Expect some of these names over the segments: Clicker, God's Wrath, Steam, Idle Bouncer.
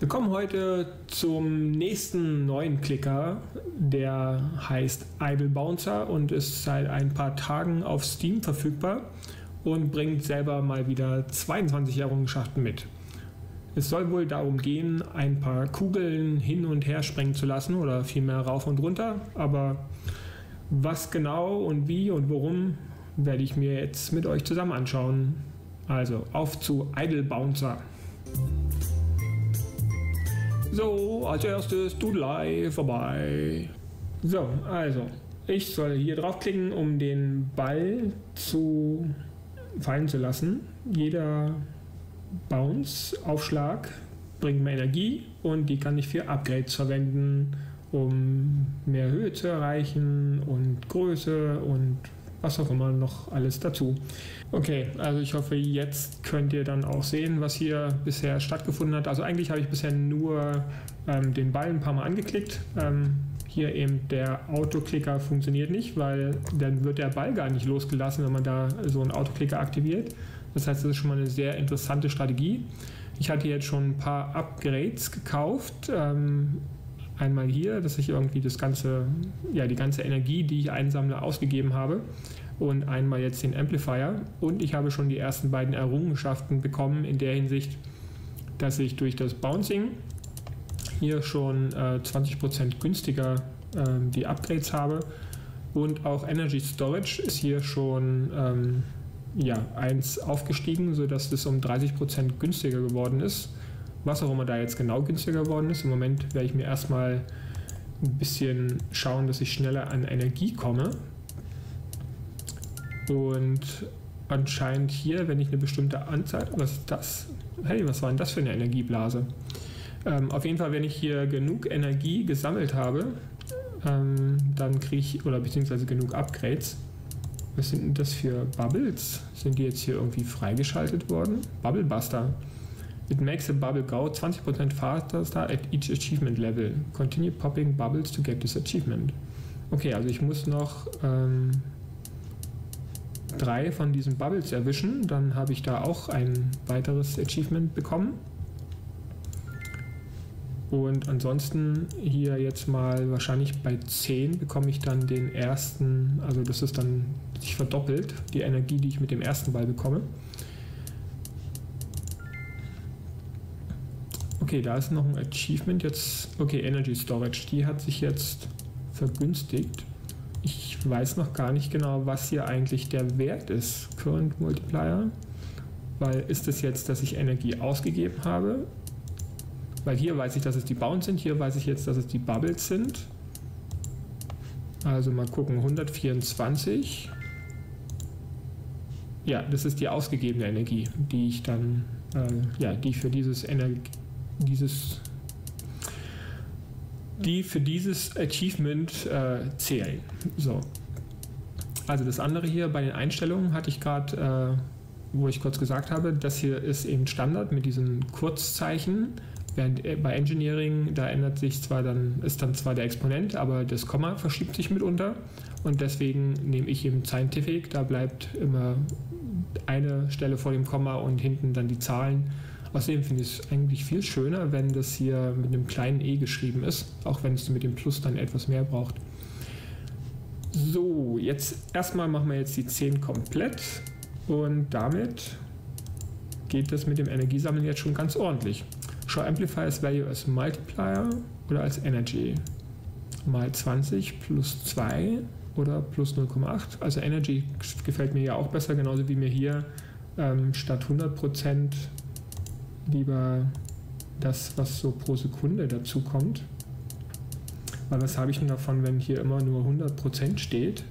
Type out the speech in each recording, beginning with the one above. Wir kommen heute zum nächsten neuen Klicker, der heißt Idle Bouncer und ist seit ein paar Tagen auf Steam verfügbar und bringt selber mal wieder 22 Errungenschaften mit. Es soll wohl darum gehen, ein paar Kugeln hin und her springen zu lassen oder vielmehr rauf und runter, aber was genau und wie und warum, werde ich mir jetzt mit euch zusammen anschauen. Also auf zu Idle Bouncer! So, als erstes Doodlei vorbei. So, also, ich soll hier draufklicken, um den Ball fallen zu lassen. Jeder Bounce-Aufschlag bringt mir Energie und die kann ich für Upgrades verwenden, um mehr Höhe zu erreichen und Größe und was auch immer noch alles dazu. Okay, also ich hoffe, jetzt könnt ihr dann auch sehen, was hier bisher stattgefunden hat. Also eigentlich habe ich bisher nur den Ball ein paar Mal angeklickt. Hier eben der Autoklicker funktioniert nicht, weil dann wird der Ball gar nicht losgelassen, wenn man da so einen Autoklicker aktiviert. Das heißt, das ist schon mal eine sehr interessante Strategie. Ich hatte jetzt schon ein paar Upgrades gekauft. Einmal hier, dass ich irgendwie die ganze Energie, die ich einsammle, ausgegeben habe. Und einmal jetzt den Amplifier. Und ich habe schon die ersten beiden Errungenschaften bekommen in der Hinsicht, dass ich durch das Bouncing hier schon 20% günstiger die Upgrades habe. Und auch Energy Storage ist hier schon 1 aufgestiegen, sodass es um 30% günstiger geworden ist. Was auch immer da jetzt genau günstiger geworden ist. Im Moment werde ich mir erstmal ein bisschen schauen, dass ich schneller an Energie komme. Und anscheinend hier, wenn ich eine bestimmte Anzahl, was ist das? Hey, was war denn das für eine Energieblase? Auf jeden Fall, wenn ich hier genug Energie gesammelt habe, dann kriege ich, oder beziehungsweise genug Upgrades. Was sind denn das für Bubbles? Sind die jetzt hier irgendwie freigeschaltet worden? Bubble Buster. It makes a bubble go 20% faster at each achievement level. Continue popping bubbles to get this achievement. Okay, also ich muss noch 3 von diesen Bubbles erwischen, dann habe ich da auch ein weiteres Achievement bekommen. Und ansonsten hier jetzt mal wahrscheinlich bei 10 bekomme ich dann den ersten, also das ist dann sich verdoppelt, die Energie, die ich mit dem ersten Ball bekomme. Okay, da ist noch ein Achievement jetzt. Okay, Energy Storage, die hat sich jetzt vergünstigt. Ich weiß noch gar nicht genau, was hier eigentlich der Wert ist. Current Multiplier. Weil ist es jetzt, dass ich Energie ausgegeben habe? Weil hier weiß ich, dass es die Bounce sind. Hier weiß ich jetzt, dass es die Bubbles sind. Also mal gucken. 124. Ja, das ist die ausgegebene Energie, die ich dann, die für dieses Achievement zählen. So. Also das andere hier bei den Einstellungen hatte ich gerade, wo ich kurz gesagt habe, das hier ist eben Standard mit diesen Kurzzeichen, während bei Engineering, da ändert sich zwar dann, ist dann zwar der Exponent, aber das Komma verschiebt sich mitunter und deswegen nehme ich eben Scientific, da bleibt immer eine Stelle vor dem Komma und hinten dann die Zahlen. Außerdem finde ich es eigentlich viel schöner, wenn das hier mit einem kleinen E geschrieben ist, auch wenn es mit dem Plus dann etwas mehr braucht. So, jetzt erstmal machen wir jetzt die 10 komplett und damit geht das mit dem Energiesammeln jetzt schon ganz ordentlich. Show Amplifiers Value as Multiplier oder als Energy mal 20 plus 2 oder plus 0,8. Also Energy gefällt mir ja auch besser, genauso wie mir hier statt 100% lieber das, was so pro Sekunde dazu kommt. Weil was habe ich denn davon, wenn hier immer nur 100% steht,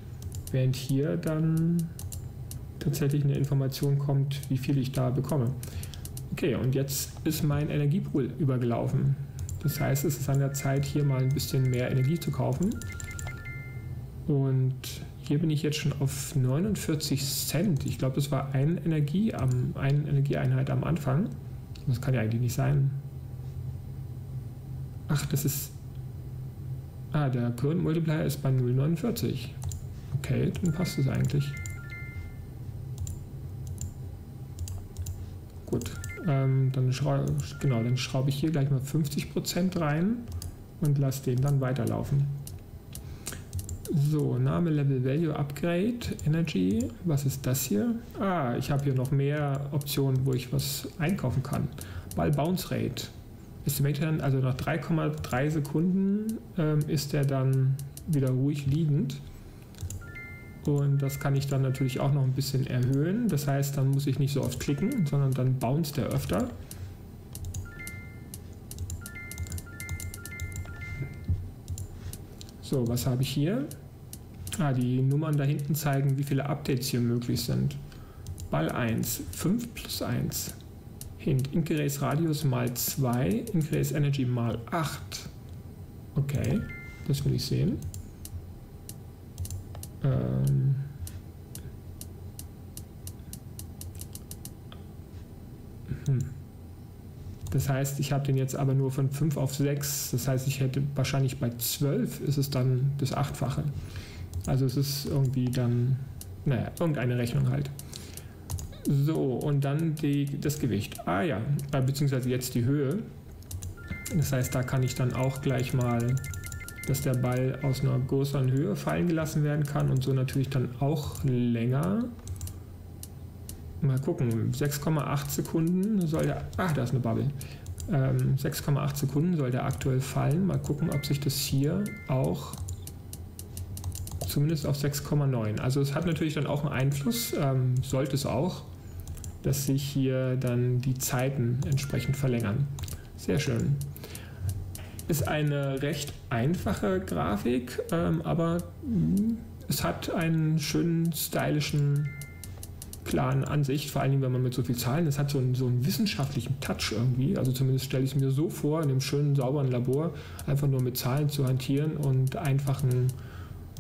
während hier dann tatsächlich eine Information kommt, wie viel ich da bekomme. Okay, und jetzt ist mein Energiepool übergelaufen. Das heißt, es ist an der Zeit, hier mal ein bisschen mehr Energie zu kaufen. Und hier bin ich jetzt schon auf 49 Cent. Ich glaube, das war eine Energieeinheit am Anfang. Das kann ja eigentlich nicht sein. Ach, das ist... Ah, der Current Multiplier ist bei 0,49. Okay, dann passt es eigentlich. Gut, Dann schraube ich hier gleich mal 50% rein und lasse den dann weiterlaufen. So, Name, Level, Value, Upgrade, Energy, was ist das hier? Ah, ich habe hier noch mehr Optionen, wo ich was einkaufen kann. Ball Bounce Rate. Also nach 3,3 Sekunden ist der dann wieder ruhig liegend. Und das kann ich dann natürlich auch noch ein bisschen erhöhen. Das heißt, dann muss ich nicht so oft klicken, sondern dann bounce der öfter. So, was habe ich hier? Ah, die Nummern da hinten zeigen, wie viele Updates hier möglich sind. Ball 1, 5 + 1. Hint, Increase Radius mal 2, Increase Energy mal 8. Okay, das will ich sehen. Das heißt, ich habe den jetzt aber nur von 5 auf 6. Das heißt, ich hätte wahrscheinlich bei 12 ist es dann das 8-fache. Also es ist irgendwie dann, naja, irgendeine Rechnung halt. So, und dann das Gewicht. Ah ja, beziehungsweise jetzt die Höhe. Das heißt, da kann ich dann auch gleich mal, dass der Ball aus einer größeren Höhe fallen gelassen werden kann und so natürlich dann auch länger. Mal gucken, 6,8 Sekunden soll der, ach, da ist eine Bubble. 6,8 Sekunden soll der aktuell fallen. Mal gucken, ob sich das hier auch zumindest auf 6,9. Also es hat natürlich dann auch einen Einfluss, sollte es auch, dass sich hier dann die Zeiten entsprechend verlängern. Sehr schön. Ist eine recht einfache Grafik, aber es hat einen schönen, stylischen, klaren Ansicht, vor allen Dingen, wenn man mit so viel Zahlen, es hat so einen wissenschaftlichen Touch irgendwie, also zumindest stelle ich es mir so vor, in einem schönen, sauberen Labor einfach nur mit Zahlen zu hantieren und einfachen,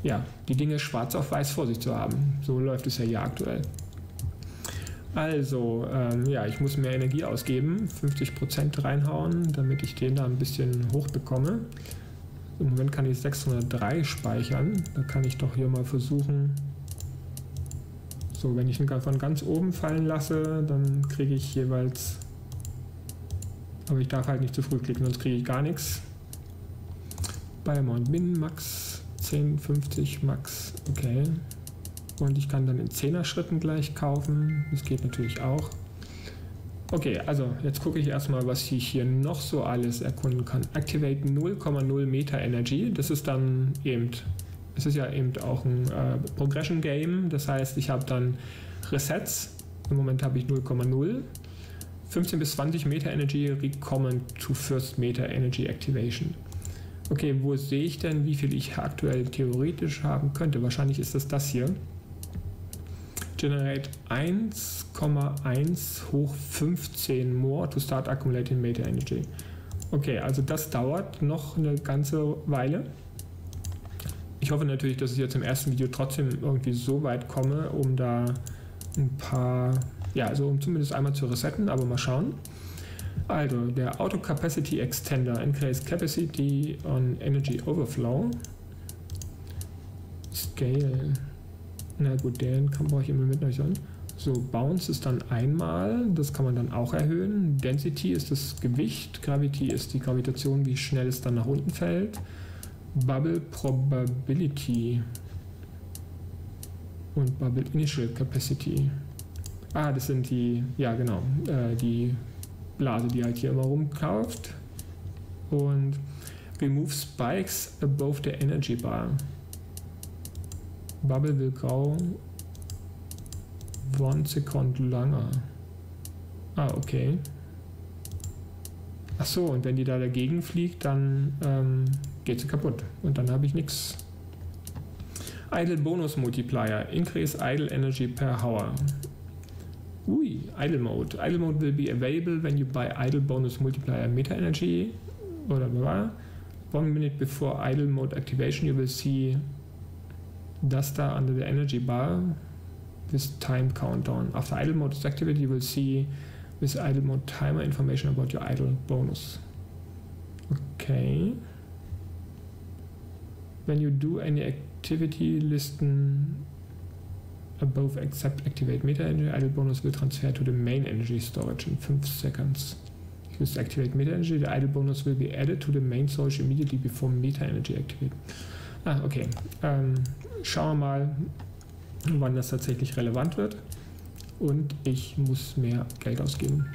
ja, die Dinge schwarz auf weiß vor sich zu haben. So läuft es ja hier aktuell. Also, ja, ich muss mehr Energie ausgeben, 50% reinhauen, damit ich den da ein bisschen hochbekomme. Im Moment kann ich 603 speichern, da kann ich doch hier mal versuchen. So, wenn ich ihn von ganz oben fallen lasse, dann kriege ich jeweils, aber ich darf halt nicht zu früh klicken, sonst kriege ich gar nichts. Bei Mount Min Max, 10,50 Max, okay. Und ich kann dann in 10er Schritten gleich kaufen. Das geht natürlich auch. Okay, also jetzt gucke ich erstmal, was ich hier noch so alles erkunden kann. Activate 0,0 Meta Energy. Das ist dann eben, es ist ja eben auch ein Progression Game. Das heißt, ich habe dann Resets. Im Moment habe ich 0,0. 15 bis 20 Meta Energy Recommend to First Meta Energy Activation. Okay, wo sehe ich denn, wie viel ich aktuell theoretisch haben könnte? Wahrscheinlich ist das hier. Generate 1,1 hoch 15 more to start accumulating Meta Energy. Okay, also das dauert noch eine ganze Weile. Ich hoffe natürlich, dass ich jetzt im ersten Video trotzdem irgendwie so weit komme, um da ein paar, ja, also um zumindest einmal zu resetten, aber mal schauen. Also, der Auto Capacity Extender, Increase Capacity on Energy Overflow, Scale, na gut, den brauche ich immer mit euch an. So, Bounce ist dann einmal, das kann man dann auch erhöhen. Density ist das Gewicht, Gravity ist die Gravitation, wie schnell es dann nach unten fällt. Bubble Probability und Bubble Initial Capacity. Ah, das sind die, ja genau, die Blase, die halt hier immer rumkauft. Und remove spikes above the energy bar. Bubble will grow 1 Sekunde langer. Ah, okay. Ach so, und wenn die da dagegen fliegt, dann geht sie kaputt. Und dann habe ich nichts. Idle Bonus Multiplier. Increase idle energy per hour. Ui, Idle Mode. Idle Mode will be available when you buy Idle Bonus Multiplier Meta Energy. Oder bla. 1 minute before Idle Mode activation, you will see das da under the energy bar with time countdown. After Idle Mode is activated, you will see with Idle Mode timer information about your Idle Bonus. Okay. When you do any activity, listen above except activate meta energy, idle bonus will transfer to the main energy storage in 5 seconds. If you activate meta energy, the idle bonus will be added to the main storage immediately before meta energy activate. Ah, okay. Schauen wir mal, wann das tatsächlich relevant wird. Und ich muss mehr Geld ausgeben.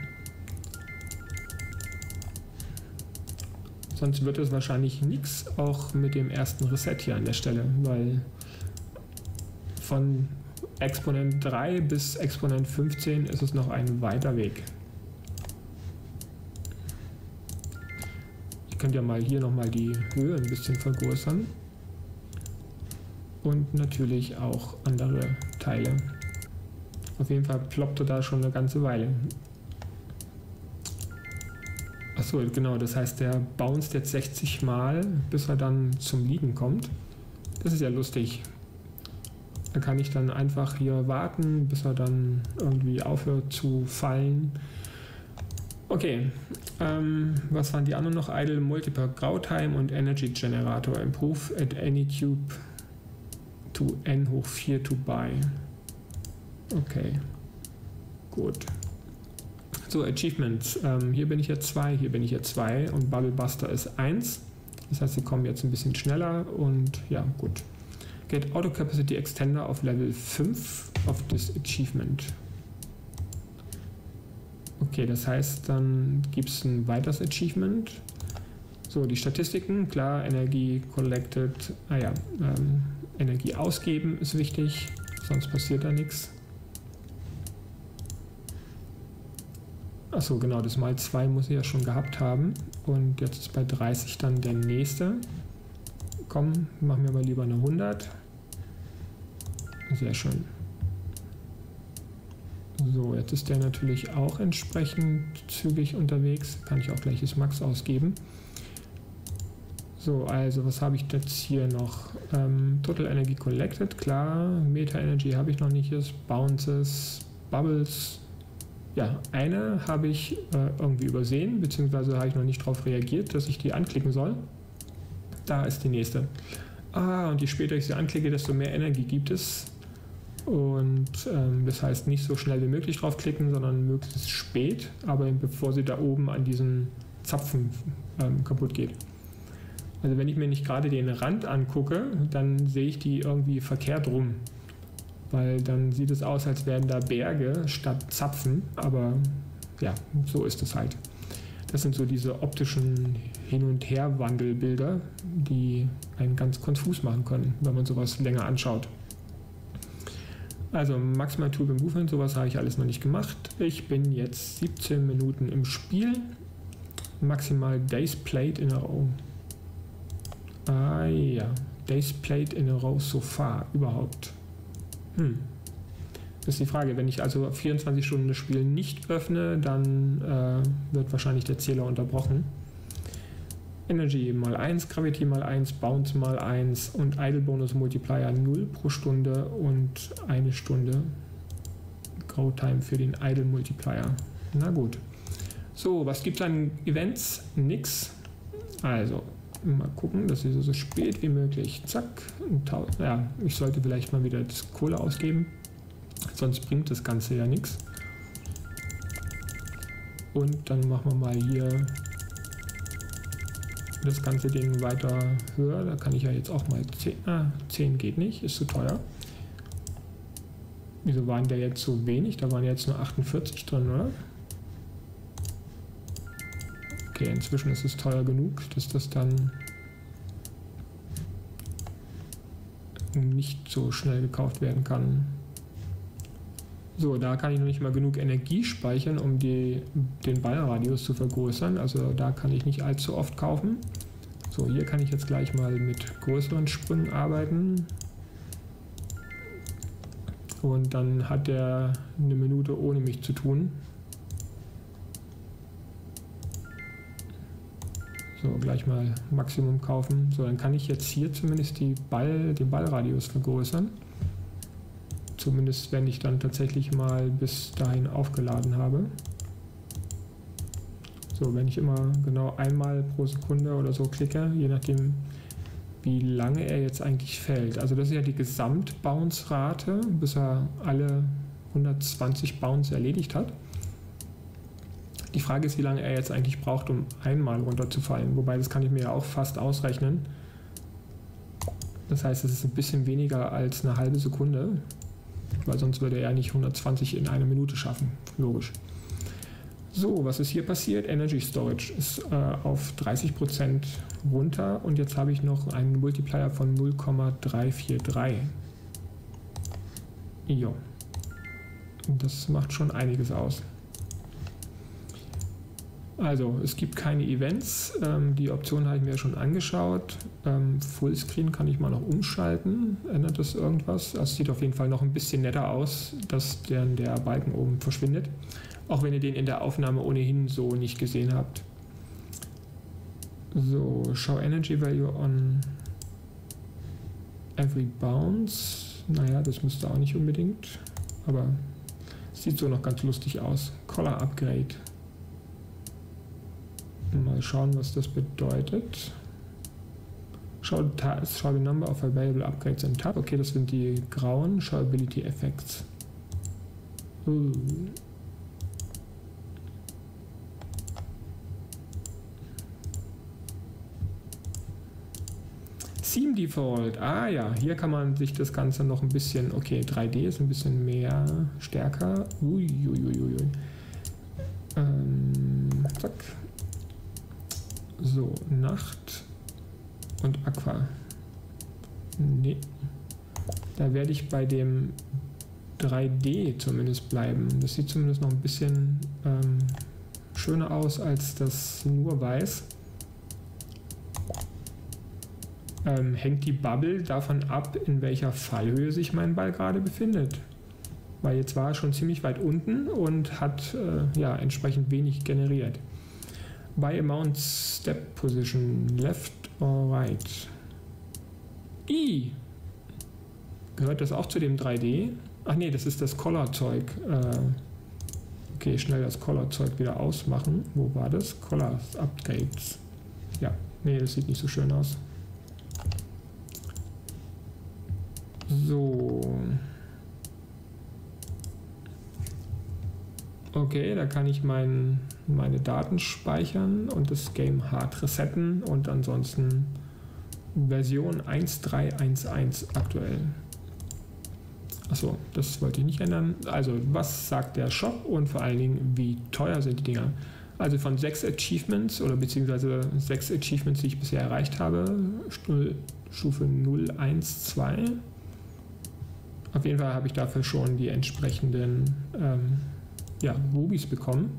Sonst wird es wahrscheinlich nichts, auch mit dem ersten Reset hier an der Stelle, weil von Exponent 3 bis Exponent 15 ist es noch ein weiter Weg. Ihr könnt ja mal hier nochmal die Höhe ein bisschen vergrößern und natürlich auch andere Teile. Auf jeden Fall ploppte da schon eine ganze Weile. Achso, genau, das heißt, der bounced jetzt 60 Mal, bis er dann zum Liegen kommt. Das ist ja lustig. Da kann ich dann einfach hier warten, bis er dann irgendwie aufhört zu fallen. Okay, was waren die anderen noch? Idle Multiple Grautime und Energy Generator. Improve at any cube to n hoch 4 to buy. Okay, gut. So, Achievements. Hier bin ich jetzt 2, hier bin ich jetzt 2 und Bubble Buster ist 1. Das heißt, sie kommen jetzt ein bisschen schneller und ja, gut. Get Auto Capacity Extender auf Level 5 auf das Achievement. Okay, das heißt, dann gibt es ein weiteres Achievement. So, die Statistiken, klar, Energie collected, Energie ausgeben ist wichtig, sonst passiert da nichts. Achso, genau, das mal 2 muss ich ja schon gehabt haben. Und jetzt ist bei 30 dann der nächste. Komm, machen wir mal lieber eine 100. Sehr schön. So, jetzt ist der natürlich auch entsprechend zügig unterwegs. Kann ich auch gleich das Max ausgeben. So, also was habe ich jetzt hier noch? Total Energy Collected, klar. Meta Energy habe ich noch nicht. Bounces, Bubbles. Ja, eine habe ich irgendwie übersehen, beziehungsweise habe ich noch nicht darauf reagiert, dass ich die anklicken soll. Da ist die nächste. Ah, und je später ich sie anklicke, desto mehr Energie gibt es. Und das heißt, nicht so schnell wie möglich draufklicken, sondern möglichst spät, aber bevor sie da oben an diesen Zapfen kaputt geht. Also wenn ich mir nicht gerade den Rand angucke, dann sehe ich die irgendwie verkehrt rum. Weil dann sieht es aus, als wären da Berge statt Zapfen, aber ja, so ist es halt. Das sind so diese optischen Hin- und Her-Wandelbilder, die einen ganz konfus machen können, wenn man sowas länger anschaut. Also Maximal Tube Movement, sowas habe ich alles noch nicht gemacht. Ich bin jetzt 17 Minuten im Spiel. Maximal Days Played in a Row. Ah ja, Days Played in a Row so far überhaupt. Das ist die Frage, wenn ich also 24 Stunden das Spiel nicht öffne, dann wird wahrscheinlich der Zähler unterbrochen. Energy mal 1, Gravity mal 1, Bounce mal 1 und Idle Bonus Multiplier 0 pro Stunde und 1 Stunde Grautime für den Idle Multiplier. Na gut. So, was gibt es an Events? Nix. Also, mal gucken, dass ich so spät wie möglich, zack, ja, ich sollte vielleicht mal wieder das Kohle ausgeben, sonst bringt das Ganze ja nichts. Und dann machen wir mal hier das ganze Ding weiter höher, da kann ich ja jetzt auch mal 10, 10 geht nicht, ist zu teuer. Wieso waren da jetzt so wenig? Da waren jetzt nur 48 drin, oder? Okay, inzwischen ist es teuer genug, dass das dann nicht so schnell gekauft werden kann. So, da kann ich noch nicht mal genug Energie speichern, um den Ballradius zu vergrößern. Also da kann ich nicht allzu oft kaufen. So, hier kann ich jetzt gleich mal mit größeren Sprüngen arbeiten. Und dann hat der eine Minute ohne mich zu tun. So, gleich mal Maximum kaufen. So, dann kann ich jetzt hier zumindest den Ballradius vergrößern. Zumindest, wenn ich dann tatsächlich mal bis dahin aufgeladen habe. So, wenn ich immer genau einmal pro Sekunde oder so klicke, je nachdem, wie lange er jetzt eigentlich fällt. Also das ist ja die Gesamt-Bounce-Rate, bis er alle 120 Bounce erledigt hat. Die Frage ist, wie lange er jetzt eigentlich braucht, um einmal runterzufallen. Wobei, das kann ich mir ja auch fast ausrechnen. Das heißt, es ist ein bisschen weniger als eine halbe Sekunde, weil sonst würde er nicht 120 in einer Minute schaffen, logisch. So, was ist hier passiert? Energy Storage ist auf 30% runter und jetzt habe ich noch einen Multiplier von 0,343. Jo. Das macht schon einiges aus. Also, es gibt keine Events. Die Option habe ich mir ja schon angeschaut. Fullscreen kann ich mal noch umschalten. Ändert das irgendwas? Es sieht auf jeden Fall noch ein bisschen netter aus, dass der Balken oben verschwindet. Auch wenn ihr den in der Aufnahme ohnehin so nicht gesehen habt. So, Show Energy Value on Every Bounce. Naja, das müsste auch nicht unbedingt. Aber sieht so noch ganz lustig aus. Color Upgrade. Mal schauen, was das bedeutet. Show the number of available upgrades and tab. Okay, das sind die grauen Showability Effects. Steam Default. Ah ja, hier kann man sich das Ganze noch ein bisschen... Okay, 3D ist ein bisschen mehr, stärker. Zack. So, Nacht und Aqua. Nee. Da werde ich bei dem 3D zumindest bleiben. Das sieht zumindest noch ein bisschen schöner aus als das nur weiß. Hängt die Bubble davon ab, in welcher Fallhöhe sich mein Ball gerade befindet. Weil jetzt war er schon ziemlich weit unten und hat ja, entsprechend wenig generiert. By amount step position, left or right. Gehört das auch zu dem 3D? Ach nee, das ist das Color-Zeug. Okay, schnell das Color-Zeug wieder ausmachen. Wo war das? Color-Updates. Ja, nee, das sieht nicht so schön aus. So. Okay, da kann ich meine Daten speichern und das Game hart resetten und ansonsten Version 1.3.1.1 aktuell. Achso, das wollte ich nicht ändern. Also, was sagt der Shop und vor allen Dingen, wie teuer sind die Dinger? Also von 6 Achievements oder beziehungsweise 6 Achievements, die ich bisher erreicht habe, Stufe 0, 1, 2. Auf jeden Fall habe ich dafür schon die entsprechenden Rubis bekommen.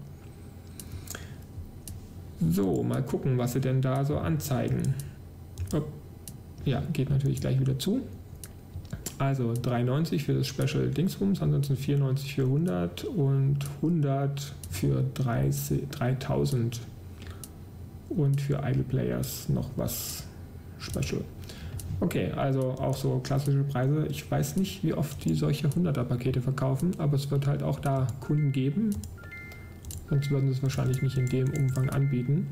So, mal gucken, was sie denn da so anzeigen. Ja, geht natürlich gleich wieder zu. Also 3,90 für das Special Dingsbums, ansonsten 4,90 für 100 und 100 für 3.000. Und für Idle Players noch was Special. Okay, also auch so klassische Preise. Ich weiß nicht, wie oft die solche 100er-Pakete verkaufen, aber es wird halt auch da Kunden geben. Sonst würden sie es wahrscheinlich nicht in dem Umfang anbieten.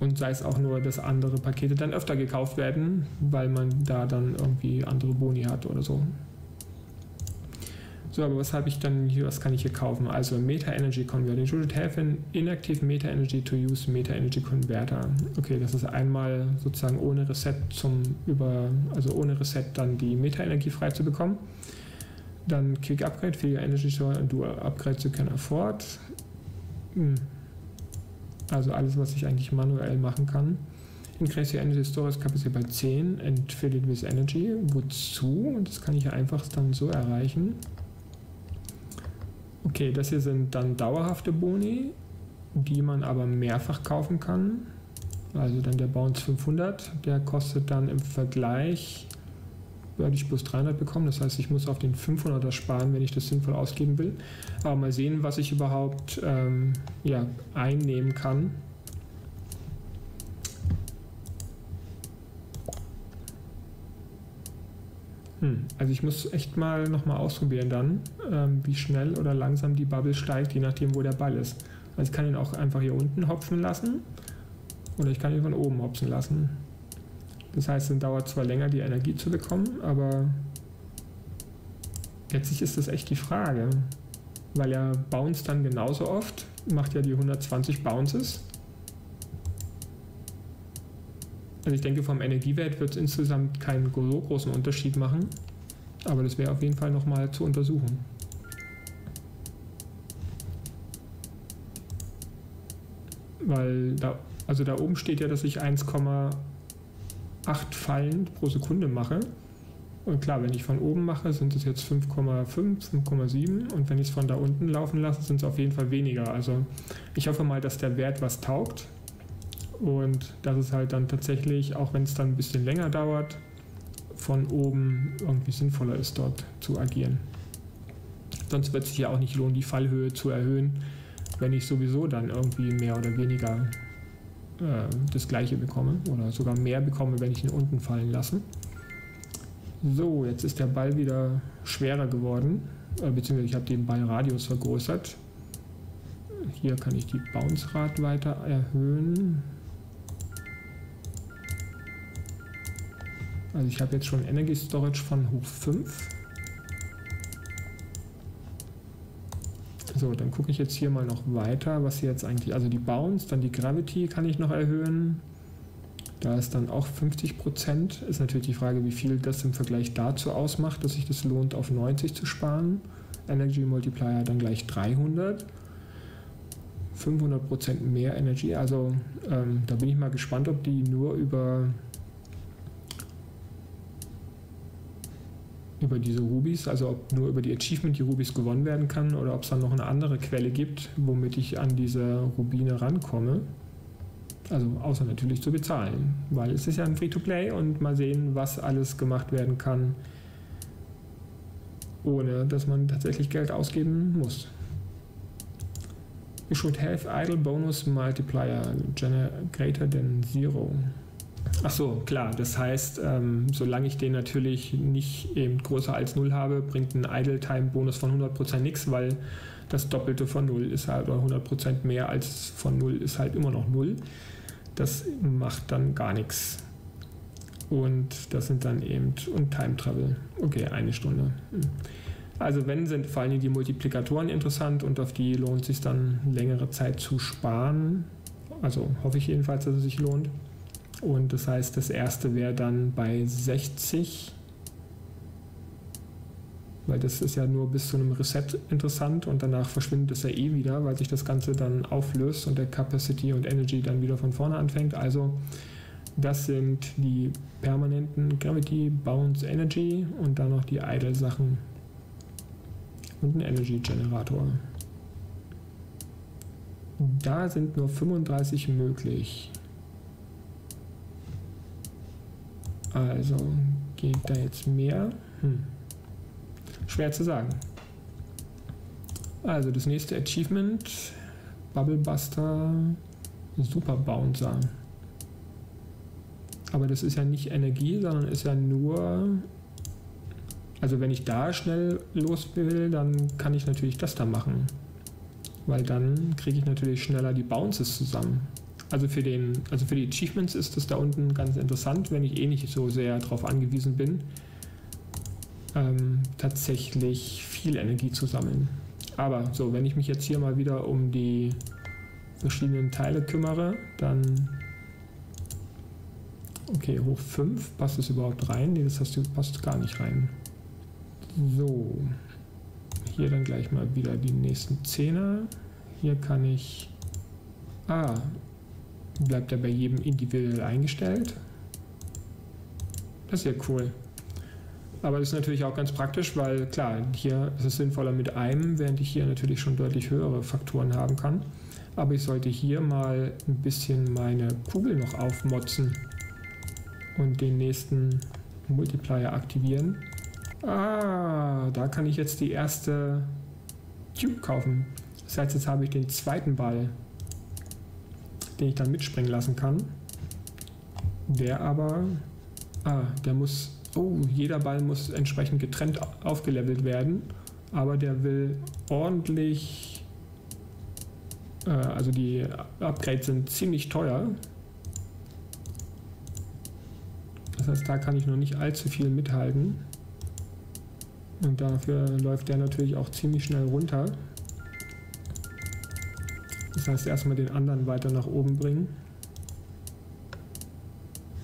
Und sei es auch nur, dass andere Pakete dann öfter gekauft werden, weil man da dann irgendwie andere Boni hat oder so. So, aber was habe ich dann hier, was kann ich hier kaufen? Also Meta Energy Converter. You should have an inactive Meta Energy to use Meta Energy Converter. Okay, das ist einmal sozusagen ohne Reset also ohne Reset dann die Meta Energie frei zu bekommen. Dann Quick Upgrade für your Energy Store and Dual Upgrade you can afford. Also alles, was ich eigentlich manuell machen kann. Increase your Energy Storage Capacity bei 10 and fill it with Energy. Wozu? Und das kann ich ja einfach dann so erreichen. Okay, das hier sind dann dauerhafte Boni, die man aber mehrfach kaufen kann. Also dann der Bounce 500, der kostet dann im Vergleich, würde ich plus 300 bekommen, das heißt, ich muss auf den 500er sparen, wenn ich das sinnvoll ausgeben will. Aber mal sehen, was ich überhaupt einnehmen kann. Also ich muss echt mal nochmal ausprobieren dann, wie schnell oder langsam die Bubble steigt, je nachdem, wo der Ball ist. Also ich kann ihn auch einfach hier unten hopfen lassen oder ich kann ihn von oben hopfen lassen. Das heißt, dann dauert zwar länger, die Energie zu bekommen, aber letztlich ist das echt die Frage, weil er bounced dann genauso oft, macht ja die 120 Bounces. Also ich denke, vom Energiewert wird es insgesamt keinen so großen Unterschied machen, aber das wäre auf jeden Fall nochmal zu untersuchen. Weil da oben steht ja, dass ich 1,8 Fallen pro Sekunde mache. Und klar, wenn ich von oben mache, sind es jetzt 5,5, 5,7 und wenn ich es von da unten laufen lasse, sind es auf jeden Fall weniger. Also ich hoffe mal, dass der Wert was taugt und dass es halt dann tatsächlich, auch wenn es dann ein bisschen länger dauert, von oben irgendwie sinnvoller ist, dort zu agieren. Sonst wird es sich ja auch nicht lohnen, die Fallhöhe zu erhöhen, wenn ich sowieso dann irgendwie mehr oder weniger das Gleiche bekomme oder sogar mehr bekomme, wenn ich ihn unten fallen lasse. So, jetzt ist der Ball wieder schwerer geworden, beziehungsweise ich habe den Ballradius vergrößert. Hier kann ich die Bounce-Rate weiter erhöhen. Also ich habe jetzt schon Energy Storage von hoch 5. So, dann gucke ich jetzt hier mal noch weiter, was hier jetzt eigentlich, also die Bounce, dann die Gravity kann ich noch erhöhen. Da ist dann auch 50%. Ist natürlich die Frage, wie viel das im Vergleich dazu ausmacht, dass sich das lohnt, auf 90 zu sparen. Energy Multiplier dann gleich 300. 500% mehr Energy. Also da bin ich mal gespannt, ob die nur über diese Rubis, also ob nur über die Achievement die Rubis gewonnen werden kann oder ob es dann noch eine andere Quelle gibt, womit ich an diese Rubine rankomme. Also außer natürlich zu bezahlen, weil es ist ja ein Free-to-Play und mal sehen, was alles gemacht werden kann, ohne dass man tatsächlich Geld ausgeben muss. You should have idle bonus multiplier greater than 0. Ach so, klar, das heißt, solange ich den natürlich nicht eben größer als 0 habe, bringt ein Idle-Time-Bonus von 100% nichts, weil das Doppelte von 0 ist halt, oder 100% mehr als von 0 ist halt immer noch 0. Das macht dann gar nichts. Und das sind dann eben, und Time Travel. Okay, eine Stunde. Also wenn, sind vor allem die Multiplikatoren interessant und auf die lohnt es sich dann längere Zeit zu sparen. Also hoffe ich jedenfalls, dass es sich lohnt. Und das heißt, das erste wäre dann bei 60, weil das ist ja nur bis zu einem Reset interessant und danach verschwindet es ja eh wieder, weil sich das Ganze dann auflöst und der Capacity und Energy dann wieder von vorne anfängt. Also das sind die permanenten Gravity, Bounce, Energy und dann noch die Idle-Sachen und ein Energy-Generator. Da sind nur 35 möglich. Also geht da jetzt mehr? Schwer zu sagen. Also das nächste Achievement, Bubble Buster, Super Bouncer. Aber das ist ja nicht Energie, sondern ist ja nur, also wenn ich da schnell los will, dann kann ich natürlich das da machen. Weil dann kriege ich natürlich schneller die Bounces zusammen. Also für die Achievements ist das da unten ganz interessant, wenn ich eh nicht so sehr darauf angewiesen bin, tatsächlich viel Energie zu sammeln. Aber so, wenn ich mich jetzt hier mal wieder um die verschiedenen Teile kümmere, dann... Okay, hoch 5, passt das überhaupt rein? Nee, das passt gar nicht rein. So, hier dann gleich mal wieder die nächsten 10er. Hier kann ich... Ah... Bleibt er bei jedem individuell eingestellt. Das ist ja cool. Aber das ist natürlich auch ganz praktisch, weil klar, hier ist es sinnvoller mit einem, während ich hier natürlich schon deutlich höhere Faktoren haben kann. Aber ich sollte hier mal ein bisschen meine Kugel noch aufmotzen und den nächsten Multiplier aktivieren. Ah, da kann ich jetzt die erste Cube kaufen. Das heißt, jetzt habe ich den zweiten Ball, den ich dann mitspringen lassen kann, der aber, der muss, jeder Ball muss entsprechend getrennt aufgelevelt werden, aber der will ordentlich Also die Upgrades sind ziemlich teuer. Das heißt, da kann ich noch nicht allzu viel mithalten. Und dafür läuft der natürlich auch ziemlich schnell runter. Das heißt, erstmal den anderen weiter nach oben bringen.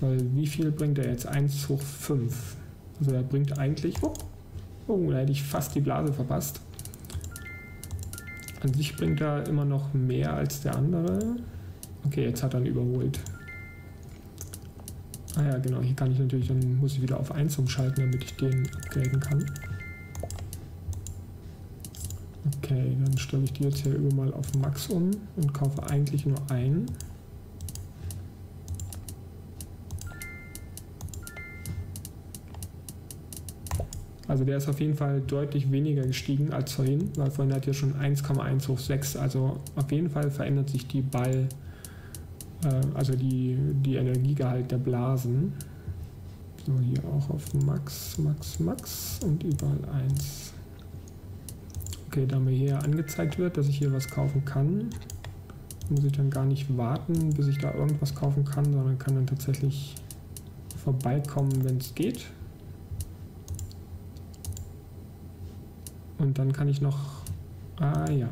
Weil wie viel bringt er jetzt? 1 hoch 5. Also er bringt eigentlich... Oh, da hätte ich fast die Blase verpasst. An sich bringt er immer noch mehr als der andere. Okay, jetzt hat er ihn überholt. Ah ja, genau, hier kann ich natürlich, dann muss ich wieder auf 1 umschalten, damit ich den upgraden kann. Okay, dann stelle ich die jetzt hier über mal auf Max um und kaufe eigentlich nur einen. Also der ist auf jeden Fall deutlich weniger gestiegen als vorhin, weil vorhin hat ja schon 1,1 hoch 6, also auf jeden Fall verändert sich die die Energiegehalt der Blasen. So, hier auch auf Max, Max, Max und überall 1. Okay, da mir hier angezeigt wird, dass ich hier was kaufen kann, muss ich dann gar nicht warten, bis ich da irgendwas kaufen kann, sondern kann dann tatsächlich vorbeikommen, wenn es geht. Und dann kann ich noch... Ah ja.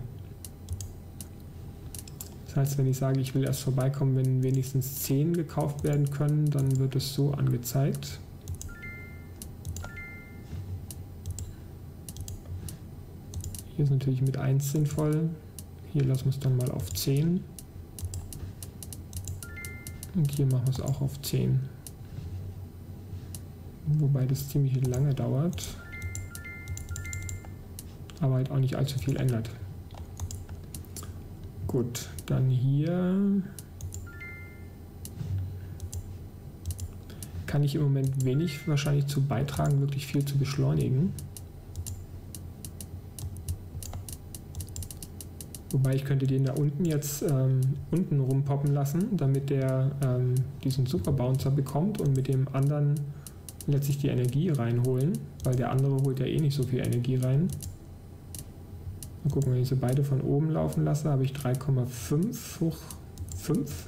Das heißt, wenn ich sage, ich will erst vorbeikommen, wenn wenigstens 10 gekauft werden können, dann wird es so angezeigt. Hier ist natürlich mit 1 sinnvoll. Hier lassen wir es dann mal auf 10. Und hier machen wir es auch auf 10. Wobei das ziemlich lange dauert. Aber halt auch nicht allzu viel ändert. Gut, dann hier kann ich im Moment wenig wahrscheinlich zu beitragen, wirklich viel zu beschleunigen. Wobei ich könnte den da unten jetzt unten rumpoppen lassen, damit der diesen Super Bouncer bekommt und mit dem anderen letztlich die Energie reinholen, weil der andere holt ja eh nicht so viel Energie rein. Mal gucken, wenn ich sie beide von oben laufen lasse, habe ich 3,5 hoch 5.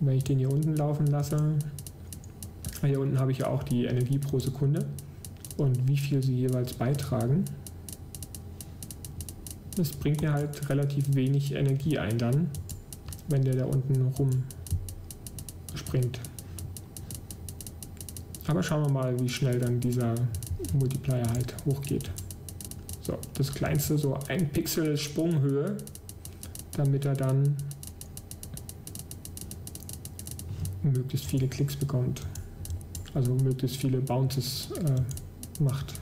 Und wenn ich den hier unten laufen lasse, hier unten habe ich ja auch die Energie pro Sekunde und wie viel sie jeweils beitragen. Das bringt mir halt relativ wenig Energie ein dann, wenn der da unten rumspringt. Aber schauen wir mal, wie schnell dann dieser Multiplier halt hochgeht. So, das kleinste, so ein Pixel Sprunghöhe, damit er dann möglichst viele Klicks bekommt, also möglichst viele Bounces macht.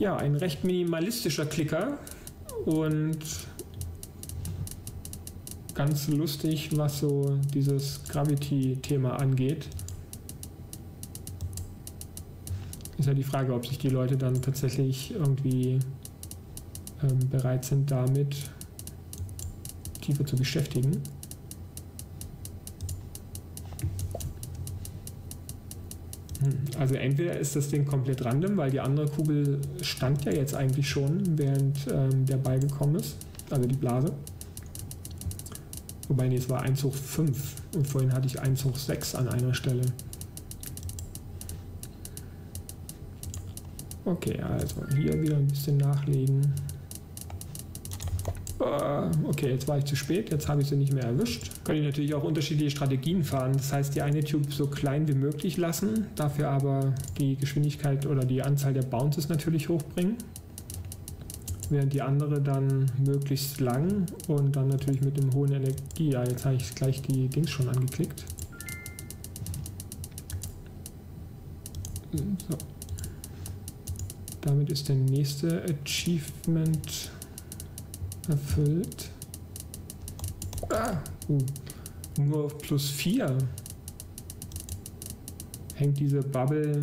Ja, ein recht minimalistischer Klicker und ganz lustig, was so dieses Gravity-Thema angeht. Ist ja die Frage, ob sich die Leute dann tatsächlich irgendwie bereit sind, damit tiefer zu beschäftigen. Also entweder ist das Ding komplett random, weil die andere Kugel stand ja jetzt eigentlich schon, während der Ball gekommen ist, also die Blase. Wobei, nee, es war 1 hoch 5 und vorhin hatte ich 1 hoch 6 an einer Stelle. Okay, also hier wieder ein bisschen nachlegen. Okay, jetzt war ich zu spät, jetzt habe ich sie nicht mehr erwischt. Könnt ihr natürlich auch unterschiedliche Strategien fahren. Das heißt, die eine Tube so klein wie möglich lassen, dafür aber die Geschwindigkeit oder die Anzahl der Bounces natürlich hochbringen. Während die andere dann möglichst lang und dann natürlich mit einem hohen Energie. Ja, jetzt habe ich gleich die Dings schon angeklickt. So. Damit ist der nächste Achievement erfüllt. Nur auf plus 4 hängt diese Bubble.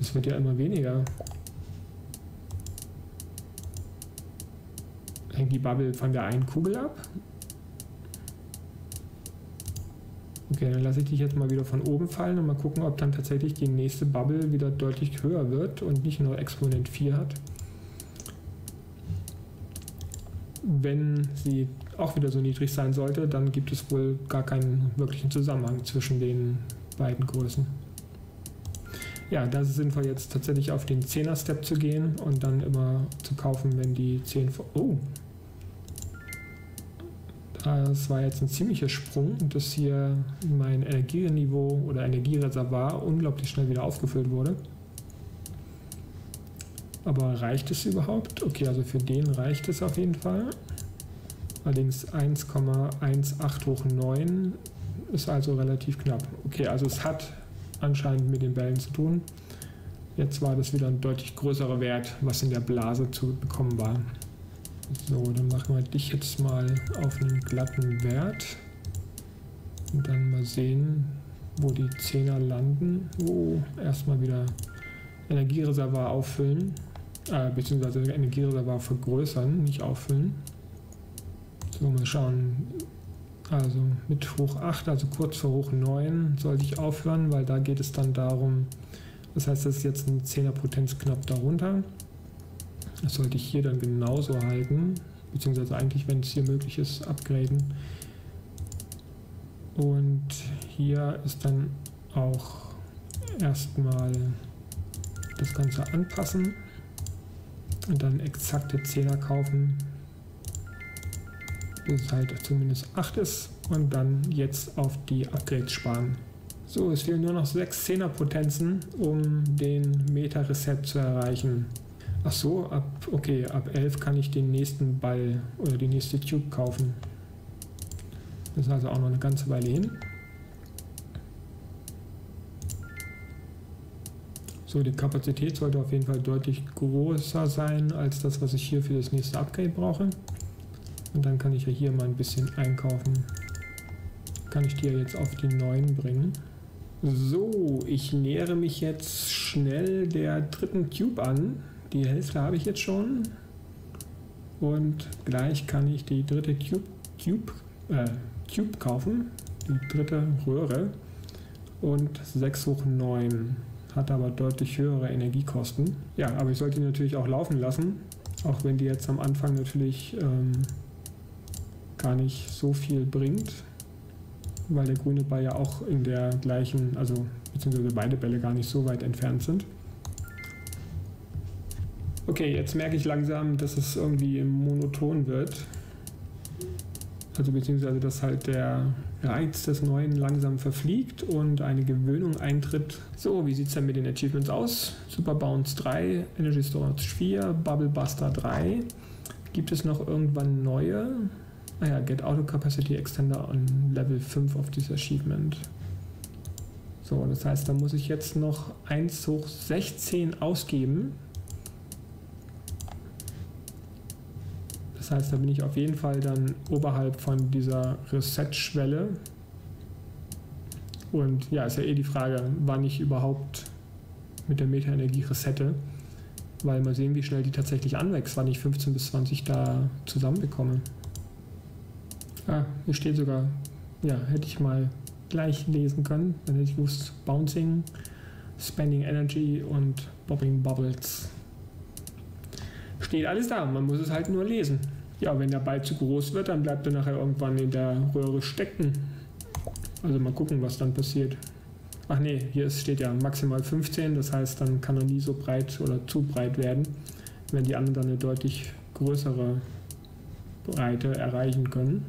Es wird ja immer weniger. Hängt die Bubble von der einen Kugel ab? Okay, dann lasse ich dich jetzt mal wieder von oben fallen und mal gucken, ob dann tatsächlich die nächste Bubble wieder deutlich höher wird und nicht nur Exponent 4 hat. wenn sie auch wieder so niedrig sein sollte, dann gibt es wohl gar keinen wirklichen Zusammenhang zwischen den beiden Größen. Ja, da ist es sinnvoll, jetzt tatsächlich auf den 10er-Step zu gehen und dann immer zu kaufen, wenn die 10... Oh! Das war jetzt ein ziemlicher Sprung, dass hier mein Energieniveau oder Energiereservoir unglaublich schnell wieder aufgefüllt wurde. Aber reicht es überhaupt? Okay, also für den reicht es auf jeden Fall. Allerdings 1,18 hoch 9 ist also relativ knapp. Okay, also es hat anscheinend mit den Bällen zu tun. Jetzt war das wieder ein deutlich größerer Wert, was in der Blase zu bekommen war. So, dann machen wir dich jetzt mal auf einen glatten Wert und dann mal sehen, wo die 10er landen. Oh, erstmal wieder Energiereservoir auffüllen, beziehungsweise Energiereservoir vergrößern, nicht auffüllen. So, mal schauen. Also mit hoch 8, also kurz vor hoch 9 sollte ich aufhören, weil da geht es dann darum, das heißt, das ist jetzt eine 10er Potenz knapp darunter. Das sollte ich hier dann genauso halten, beziehungsweise eigentlich, wenn es hier möglich ist, upgraden. Und hier ist dann auch erstmal das Ganze anpassen und dann exakte 10er kaufen, bis es halt zumindest 8 ist, und dann jetzt auf die Upgrades sparen. So, es fehlen nur noch 6 10er Potenzen, um den Meta-Reset zu erreichen. Ach so, okay, ab 11 kann ich den nächsten Ball oder die nächste Tube kaufen. Das ist also auch noch eine ganze Weile hin. So, die Kapazität sollte auf jeden Fall deutlich größer sein als das, was ich hier für das nächste Upgrade brauche. Und dann kann ich ja hier mal ein bisschen einkaufen. Kann ich die ja jetzt auf die 9 bringen. So, ich nähere mich jetzt schnell der dritten Tube an. Die Hälfte habe ich jetzt schon und gleich kann ich die dritte Tube kaufen, die dritte Röhre, und 6 hoch 9 hat aber deutlich höhere Energiekosten. Ja, aber ich sollte die natürlich auch laufen lassen, auch wenn die jetzt am Anfang natürlich gar nicht so viel bringt, weil der grüne Ball ja auch in der gleichen, also beziehungsweise beide Bälle gar nicht so weit entfernt sind. Okay, jetzt merke ich langsam, dass es irgendwie monoton wird. Also beziehungsweise, dass halt der Reiz des Neuen langsam verfliegt und eine Gewöhnung eintritt. So, wie sieht es denn mit den Achievements aus? Super Bounce 3, Energy Storage 4, Bubble Buster 3. Gibt es noch irgendwann neue? Ah ja, Get Auto Capacity Extender on Level 5 auf dieses Achievement. So, das heißt, da muss ich jetzt noch 1 hoch 16 ausgeben. Das heißt, da bin ich auf jeden Fall dann oberhalb von dieser Reset-Schwelle. Und ja, ist ja eh die Frage, wann ich überhaupt mit der Meta-Energie resette. Weil mal sehen, wie schnell die tatsächlich anwächst, wann ich 15 bis 20 da zusammenbekomme. Ah, hier steht sogar, ja, hätte ich mal gleich lesen können. Dann hätte ich gewusst, Bouncing, Spending Energy und Bobbing Bubbles. Steht alles da, man muss es halt nur lesen. Ja, wenn der Ball zu groß wird, dann bleibt er nachher irgendwann in der Röhre stecken. Also mal gucken, was dann passiert. Ach nee, hier steht ja maximal 15, das heißt, dann kann er nie so breit oder zu breit werden, wenn die anderen dann eine deutlich größere Breite erreichen können.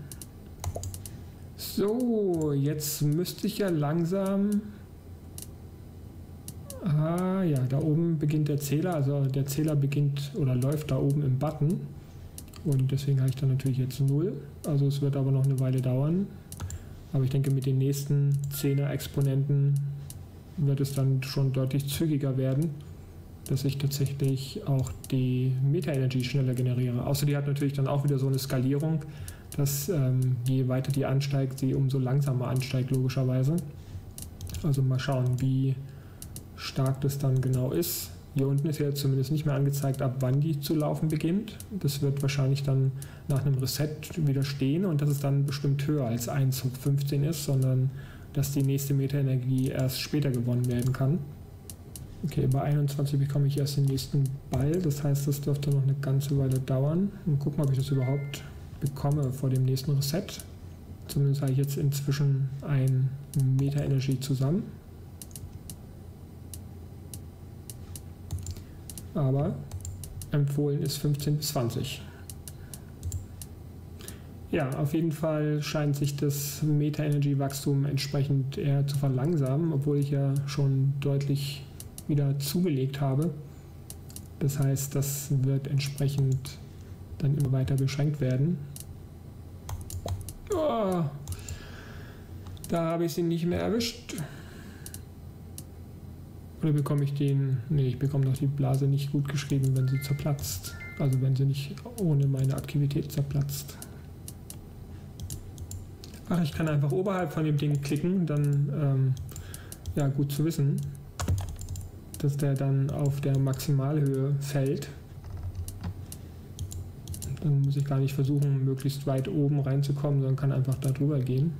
So, jetzt müsste ich ja langsam... Ah ja, da oben beginnt der Zähler, also der Zähler beginnt oder läuft da oben im Button und deswegen habe ich dann natürlich jetzt 0, also es wird aber noch eine Weile dauern, aber ich denke, mit den nächsten 10er Exponenten wird es dann schon deutlich zügiger werden, dass ich tatsächlich auch die Meta-Energy schneller generiere. Außer die hat natürlich dann auch wieder so eine Skalierung, dass je weiter die ansteigt, sie umso langsamer ansteigt logischerweise. Also mal schauen, wie stark das dann genau ist. Hier unten ist ja jetzt zumindest nicht mehr angezeigt, ab wann die zu laufen beginnt. Das wird wahrscheinlich dann nach einem Reset wieder stehen und dass es dann bestimmt höher als 1 hoch 15 ist, sondern dass die nächste Meta-Energie erst später gewonnen werden kann. Okay, bei 21 bekomme ich erst den nächsten Ball, das heißt, das dürfte noch eine ganze Weile dauern. Und gucken, ob ich das überhaupt bekomme vor dem nächsten Reset. Zumindest habe ich jetzt inzwischen ein Meter Energie zusammen. Aber empfohlen ist 15 bis 20. Ja, auf jeden Fall scheint sich das Meta-Energy-Wachstum entsprechend eher zu verlangsamen, obwohl ich ja schon deutlich wieder zugelegt habe. Das heißt, das wird entsprechend dann immer weiter beschränkt werden. Oh, da habe ich sie nicht mehr erwischt. Oder bekomme ich den... Ne, ich bekomme doch die Blase nicht gut geschrieben, wenn sie zerplatzt. Also wenn sie nicht ohne meine Aktivität zerplatzt. Ach, ich kann einfach oberhalb von dem Ding klicken, dann, ja, gut zu wissen, dass der dann auf der Maximalhöhe fällt. Dann muss ich gar nicht versuchen, möglichst weit oben reinzukommen, sondern kann einfach da drüber gehen.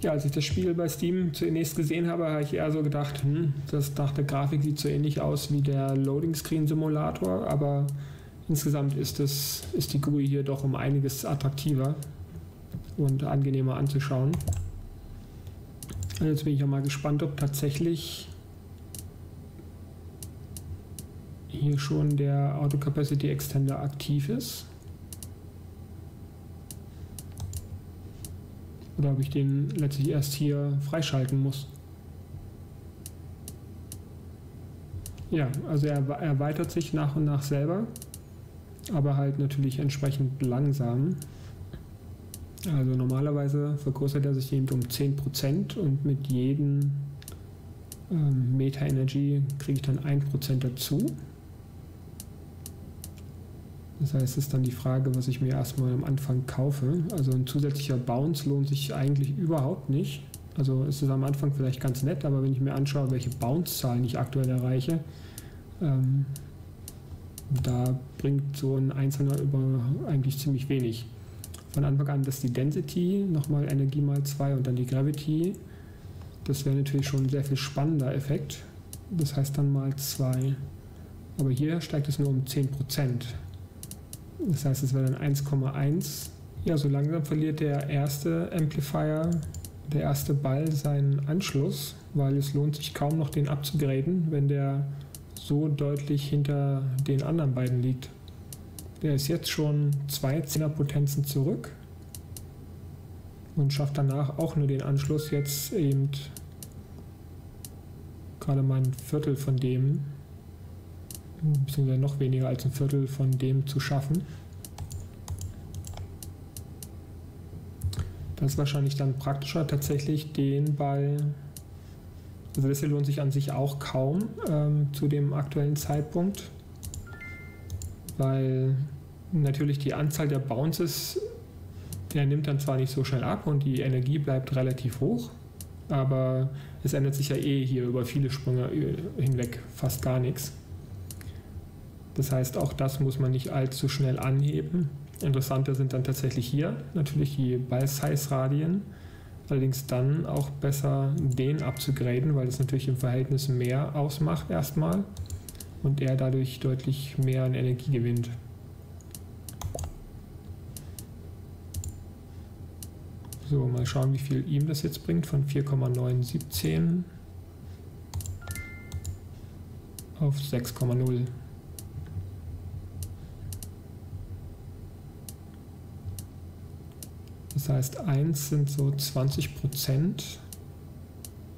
Ja, als ich das Spiel bei Steam zunächst gesehen habe, habe ich eher so gedacht, das nach der Grafik sieht so ähnlich aus wie der Loading Screen Simulator, aber... Insgesamt ist die GUI hier doch um einiges attraktiver und angenehmer anzuschauen. Und jetzt bin ich ja mal gespannt, ob tatsächlich hier schon der Auto Capacity Extender aktiv ist. Oder ob ich den letztlich erst hier freischalten muss. Ja, also er erweitert sich nach und nach selber. Aber halt natürlich entsprechend langsam. Also normalerweise vergrößert er sich eben um 10% und mit jedem Meta Energy kriege ich dann 1% dazu. Das heißt, es ist dann die Frage, was ich mir erstmal am Anfang kaufe. Also ein zusätzlicher Bounce lohnt sich eigentlich überhaupt nicht. Also es ist am Anfang vielleicht ganz nett, aber wenn ich mir anschaue, welche Bounce-Zahlen ich aktuell erreiche, da bringt so ein Einzelner über eigentlich ziemlich wenig. Von Anfang an, dass die Density, nochmal Energie mal 2 und dann die Gravity, das wäre natürlich schon ein sehr viel spannender Effekt. Das heißt dann mal 2. Aber hier steigt es nur um 10%. Das heißt, es wäre dann 1,1. Ja, so langsam verliert der erste Amplifier, der erste Ball seinen Anschluss, weil es lohnt sich kaum noch, den abzugraden, wenn der so deutlich hinter den anderen beiden liegt. Der ist jetzt schon 2 Zehnerpotenzen zurück und schafft danach auch nur den Anschluss, jetzt eben gerade mal ein Viertel von dem, beziehungsweise noch weniger als ein Viertel von dem zu schaffen. Das ist wahrscheinlich dann praktischer, tatsächlich den Ball. Also das hier lohnt sich an sich auch kaum zu dem aktuellen Zeitpunkt, weil natürlich die Anzahl der Bounces, der nimmt dann zwar nicht so schnell ab und die Energie bleibt relativ hoch, aber es ändert sich ja eh hier über viele Sprünge hinweg fast gar nichts. Das heißt, auch das muss man nicht allzu schnell anheben. Interessanter sind dann tatsächlich hier natürlich die Ball-Size-Radien. Allerdings dann auch besser, den abzugraden, weil das natürlich im Verhältnis mehr ausmacht erstmal und er dadurch deutlich mehr an Energie gewinnt. So, mal schauen, wie viel ihm das jetzt bringt, von 4,917 auf 6,0. Das heißt, 1 sind so 20%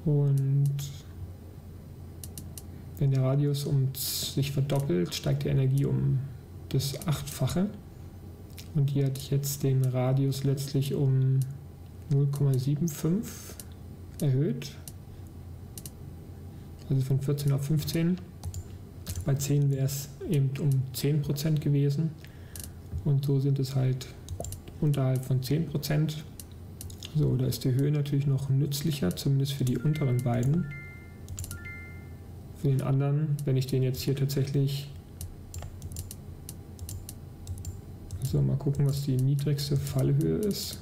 und wenn der Radius sich verdoppelt, steigt die Energie um das 8-fache. Und hier hatte ich jetzt den Radius letztlich um 0,75 erhöht, also von 14 auf 15. Bei 10 wäre es eben um 10% gewesen und so sind es halt unterhalb von 10%. So, da ist die Höhe natürlich noch nützlicher, zumindest für die unteren beiden. Für den anderen, wenn ich den jetzt hier tatsächlich... So, mal gucken, was die niedrigste Fallhöhe ist.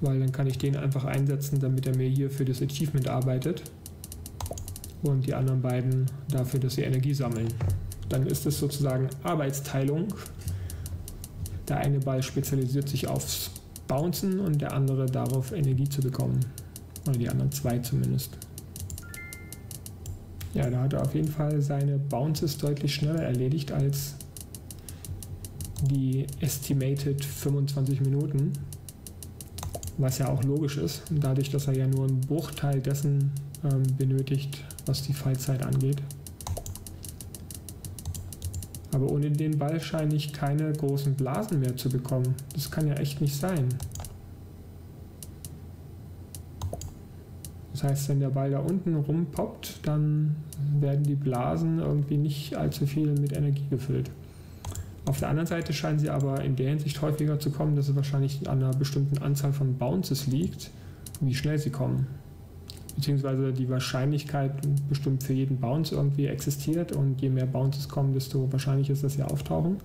weil dann kann ich den einfach einsetzen, damit er mir hier für das Achievement arbeitet und die anderen beiden dafür, dass sie Energie sammeln. Dann ist es sozusagen Arbeitsteilung. Der eine Ball spezialisiert sich aufs Bouncen und der andere darauf, Energie zu bekommen. Oder die anderen zwei zumindest. Ja, da hat er auf jeden Fall seine Bounces deutlich schneller erledigt als die estimated 25 Minuten. Was ja auch logisch ist, dadurch, dass er ja nur einen Bruchteil dessen benötigt, was die Fallzeit angeht. Aber ohne den Ball scheine ich keine großen Blasen mehr zu bekommen. Das kann ja echt nicht sein. Das heißt, wenn der Ball da unten rumpoppt, dann werden die Blasen irgendwie nicht allzu viel mit Energie gefüllt. Auf der anderen Seite scheinen sie aber in der Hinsicht häufiger zu kommen, dass es wahrscheinlich an einer bestimmten Anzahl von Bounces liegt, wie schnell sie kommen. Beziehungsweise die Wahrscheinlichkeit bestimmt für jeden Bounce irgendwie existiert und je mehr Bounces kommen, desto wahrscheinlicher ist, dass sie auftauchen.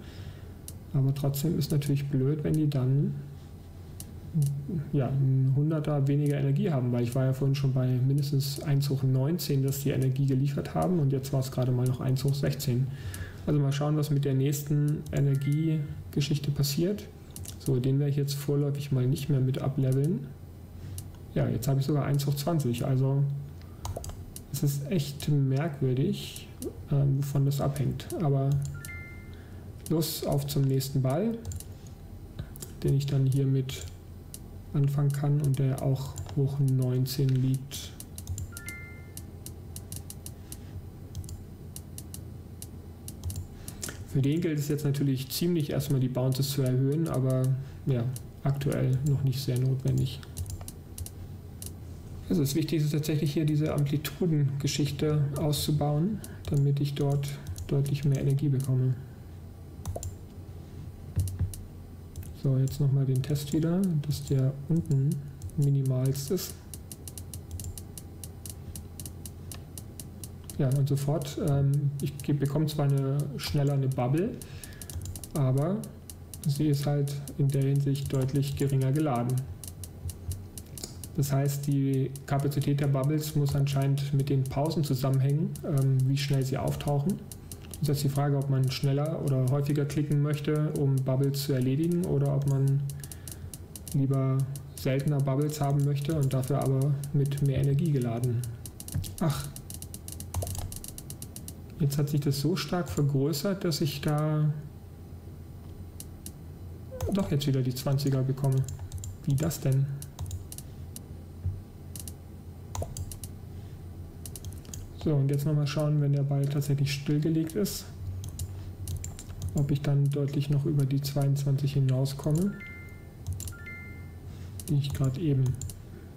Aber trotzdem ist natürlich blöd, wenn die dann ja, ein Hunderter weniger Energie haben, weil ich war ja vorhin schon bei mindestens 1 hoch 19, dass die Energie geliefert haben und jetzt war es gerade mal noch 1 hoch 16. Also mal schauen, was mit der nächsten Energiegeschichte passiert. So, den werde ich jetzt vorläufig mal nicht mehr mit ableveln. Ja, jetzt habe ich sogar 1 hoch 20, also es ist echt merkwürdig, wovon das abhängt. Aber los, auf zum nächsten Ball, den ich dann hier mit anfangen kann und der auch hoch 19 liegt. Für den gilt es jetzt natürlich ziemlich erstmal die Bounces zu erhöhen, aber ja, aktuell noch nicht sehr notwendig. Also das Wichtigste ist tatsächlich hier diese Amplitudengeschichte auszubauen, damit ich dort deutlich mehr Energie bekomme. So, jetzt nochmal den Test wieder, dass der unten minimalst ist. Ja, und sofort. Ich bekomme zwar schneller eine Bubble, aber sie ist halt in der Hinsicht deutlich geringer geladen. Das heißt, die Kapazität der Bubbles muss anscheinend mit den Pausen zusammenhängen, wie schnell sie auftauchen. Das ist jetzt die Frage, ob man schneller oder häufiger klicken möchte, um Bubbles zu erledigen, oder ob man lieber seltener Bubbles haben möchte und dafür aber mit mehr Energie geladen. Ach, jetzt hat sich das so stark vergrößert, dass ich da doch jetzt wieder die 20er bekomme. Wie das denn? So, und jetzt nochmal schauen, wenn der Ball tatsächlich stillgelegt ist, ob ich dann deutlich noch über die 22 hinauskomme, die ich gerade eben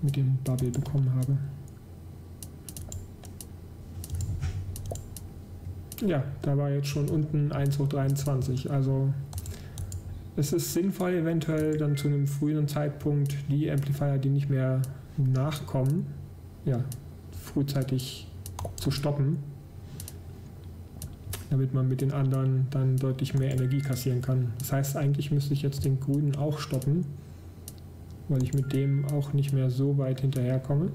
mit dem Bubble bekommen habe. Ja, da war jetzt schon unten 1 hoch 23, also es ist sinnvoll, eventuell dann zu einem früheren Zeitpunkt die Amplifier, die nicht mehr nachkommen, ja, frühzeitig zu stoppen, damit man mit den anderen dann deutlich mehr Energie kassieren kann. Das heißt, eigentlich müsste ich jetzt den grünen auch stoppen, weil ich mit dem auch nicht mehr so weit hinterherkomme.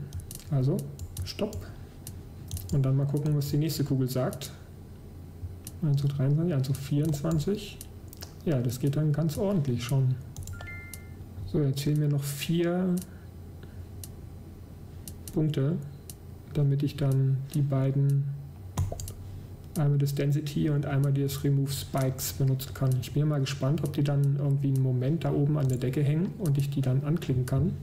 Also, stopp. Und dann mal gucken, was die nächste Kugel sagt. 1 zu 23, 1 zu 24. Ja, das geht dann ganz ordentlich schon. So, jetzt fehlen mir noch 4 Punkte, damit ich dann die beiden, einmal das Density und einmal das Remove Spikes, benutzen kann. Ich bin ja mal gespannt, ob die dann irgendwie einen Moment da oben an der Decke hängen und ich die dann anklicken kann.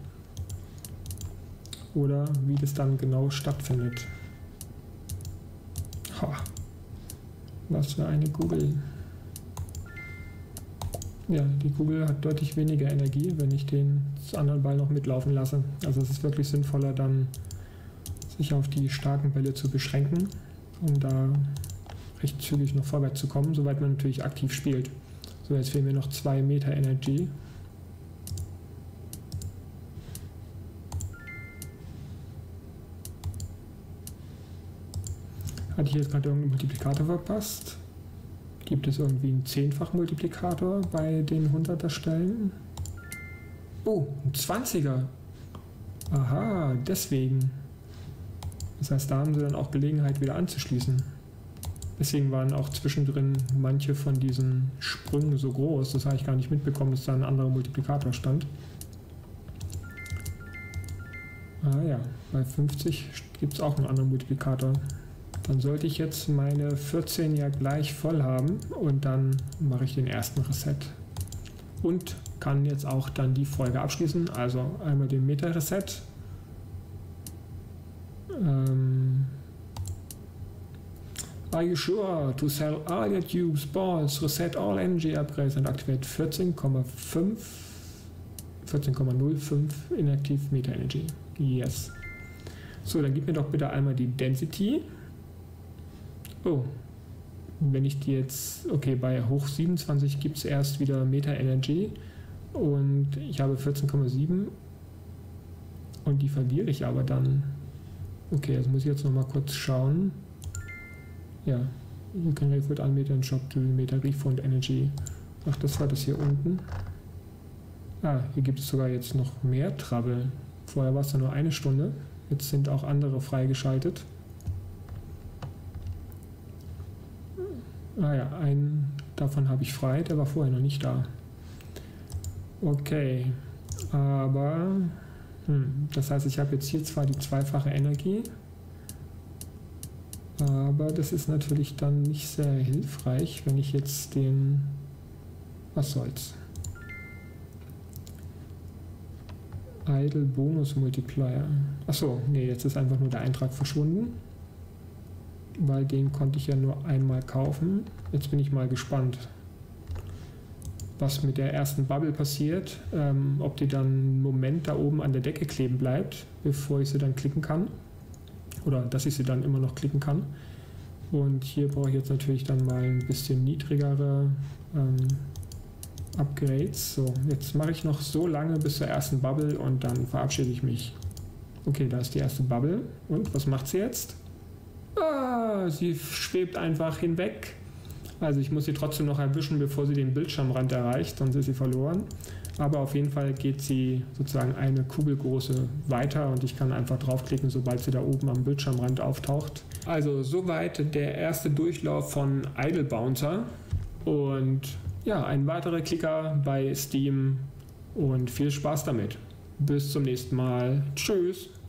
Oder wie das dann genau stattfindet. Ha, was für eine Kugel. Ja, die Kugel hat deutlich weniger Energie, wenn ich den anderen Ball noch mitlaufen lasse. Also es ist wirklich sinnvoller, dann sich auf die starken Bälle zu beschränken, um da recht zügig noch vorwärts zu kommen, soweit man natürlich aktiv spielt. So, jetzt fehlen mir noch 2 Meter Energie. Hatte ich jetzt gerade irgendeinen Multiplikator verpasst? Gibt es irgendwie einen 10-fach Multiplikator bei den 100er Stellen? Oh, ein 20er. Aha, deswegen. Das heißt, da haben sie dann auch Gelegenheit, wieder anzuschließen. Deswegen waren auch zwischendrin manche von diesen Sprüngen so groß. Das habe ich gar nicht mitbekommen, dass da ein anderer Multiplikator stand. Ah ja, bei 50 gibt es auch einen anderen Multiplikator. Dann sollte ich jetzt meine 14 ja gleich voll haben und dann mache ich den ersten Reset. Und kann jetzt auch dann die Folge abschließen. Also einmal den Meta-Reset. Are you sure to sell all your tubes, balls, reset all energy upgrades and activate 14,05 inactive Meta Energy? Yes. So, dann gib mir doch bitte einmal die Density. Oh, wenn ich die jetzt, okay, bei hoch 27 gibt es erst wieder Meta Energy und ich habe 14,7 und die verliere ich aber dann. Okay, das muss ich jetzt nochmal kurz schauen. Ja, you can refund 1 Meter in Shop to Meter Refund Energy. Ach, das war das hier unten. Ah, hier gibt es sogar jetzt noch mehr Trouble. Vorher war es ja nur eine Stunde. Jetzt sind auch andere freigeschaltet. Ah ja, einen davon habe ich frei. Der war vorher noch nicht da. Okay, aber... das heißt, ich habe jetzt hier zwar die zweifache Energie... aber das ist natürlich dann nicht sehr hilfreich, wenn ich jetzt den... Was soll's? Idle Bonus Multiplier. Achso, nee, jetzt ist einfach nur der Eintrag verschwunden. Weil den konnte ich ja nur einmal kaufen. Jetzt bin ich mal gespannt, was mit der ersten Bubble passiert. Ob die dann einen Moment da oben an der Decke kleben bleibt, bevor ich sie dann klicken kann. Oder dass ich sie dann immer noch klicken kann. Und hier brauche ich jetzt natürlich dann mal ein bisschen niedrigere Upgrades. So, jetzt mache ich noch so lange bis zur ersten Bubble und dann verabschiede ich mich. Okay, da ist die erste Bubble. Und was macht sie jetzt? Ah, sie schwebt einfach hinweg. Also ich muss sie trotzdem noch erwischen, bevor sie den Bildschirmrand erreicht, sonst ist sie verloren. Aber auf jeden Fall geht sie sozusagen eine kugelgroße weiter und ich kann einfach draufklicken, sobald sie da oben am Bildschirmrand auftaucht. Also soweit der erste Durchlauf von Idle Bouncer und ja, ein weiterer Klicker bei Steam und viel Spaß damit. Bis zum nächsten Mal. Tschüss!